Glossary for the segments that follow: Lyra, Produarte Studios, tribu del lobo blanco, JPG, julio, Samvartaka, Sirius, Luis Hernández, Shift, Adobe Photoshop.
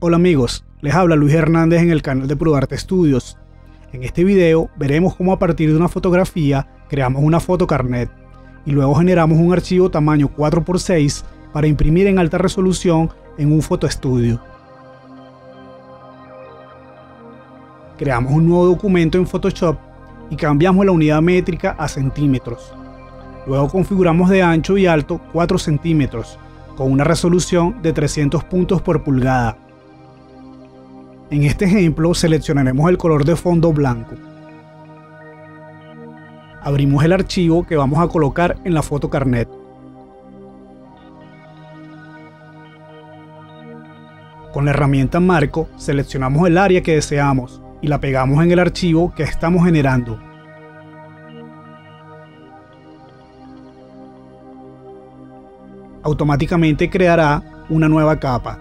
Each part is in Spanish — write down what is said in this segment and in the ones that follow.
Hola amigos, les habla Luis Hernández en el canal de Produarte Studios. En este video veremos cómo a partir de una fotografía creamos una fotocarnet y luego generamos un archivo tamaño 4×6 para imprimir en alta resolución en un fotoestudio. Creamos un nuevo documento en Photoshop y cambiamos la unidad métrica a centímetros. Luego configuramos de ancho y alto 4 centímetros con una resolución de 300 puntos por pulgada. En este ejemplo seleccionaremos el color de fondo blanco. Abrimos el archivo que vamos a colocar en la fotocarnet. Con la herramienta marco seleccionamos el área que deseamos y la pegamos en el archivo que estamos generando. Automáticamente creará una nueva capa.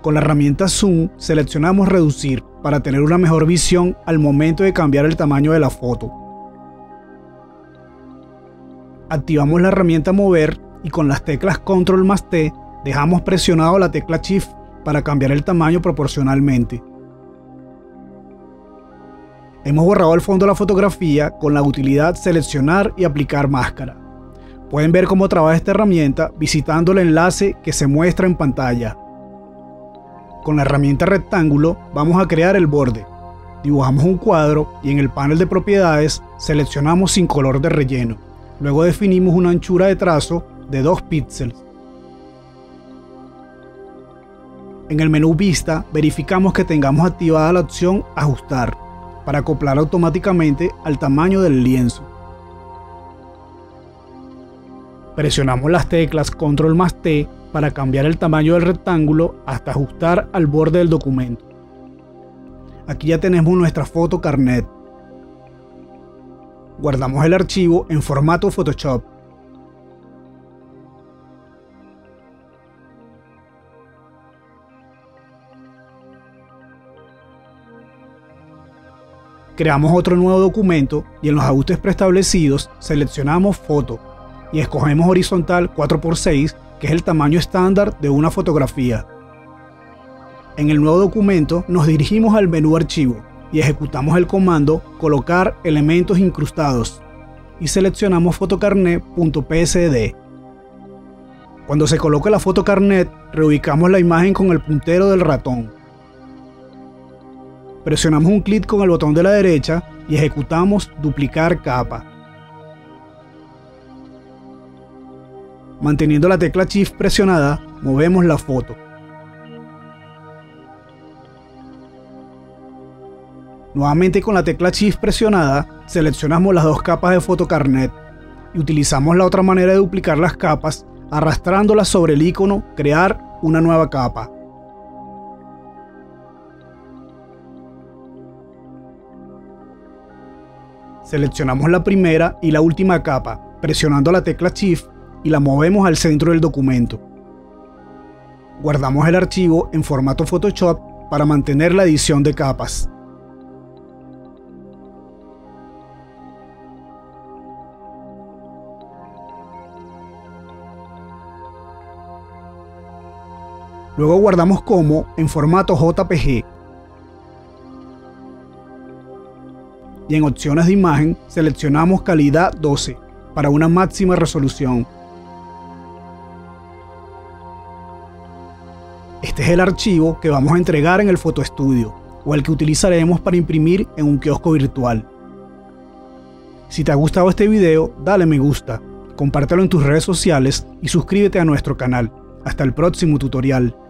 Con la herramienta Zoom seleccionamos Reducir para tener una mejor visión al momento de cambiar el tamaño de la foto. Activamos la herramienta Mover y con las teclas Control+T dejamos presionado la tecla Shift para cambiar el tamaño proporcionalmente. Hemos borrado el fondo de la fotografía con la utilidad Seleccionar y Aplicar Máscara. Pueden ver cómo trabaja esta herramienta visitando el enlace que se muestra en pantalla. Con la herramienta rectángulo vamos a crear el borde. Dibujamos un cuadro y en el panel de propiedades seleccionamos sin color de relleno. Luego definimos una anchura de trazo de 2 píxeles. En el menú Vista verificamos que tengamos activada la opción Ajustar para acoplar automáticamente al tamaño del lienzo. Presionamos las teclas Control+T para cambiar el tamaño del rectángulo hasta ajustar al borde del documento. Aquí ya tenemos nuestra foto carnet. Guardamos el archivo en formato Photoshop. Creamos otro nuevo documento y en los ajustes preestablecidos seleccionamos Foto y escogemos horizontal 4×6, que es el tamaño estándar de una fotografía. En el nuevo documento nos dirigimos al menú Archivo y ejecutamos el comando Colocar elementos incrustados y seleccionamos fotocarnet.psd. Cuando se coloca la fotocarnet, reubicamos la imagen con el puntero del ratón. Presionamos un clic con el botón de la derecha y ejecutamos Duplicar capa. Manteniendo la tecla Shift presionada, movemos la foto. Nuevamente con la tecla Shift presionada, seleccionamos las dos capas de fotocarnet y utilizamos la otra manera de duplicar las capas, arrastrándolas sobre el icono Crear una nueva capa. Seleccionamos la primera y la última capa, presionando la tecla Shift y la movemos al centro del documento. Guardamos el archivo en formato Photoshop para mantener la edición de capas. Luego guardamos como en formato JPG. Y en opciones de imagen seleccionamos calidad 12 para una máxima resolución. Este es el archivo que vamos a entregar en el fotoestudio o el que utilizaremos para imprimir en un kiosco virtual. Si te ha gustado este video, dale me gusta, compártelo en tus redes sociales y suscríbete a nuestro canal. Hasta el próximo tutorial.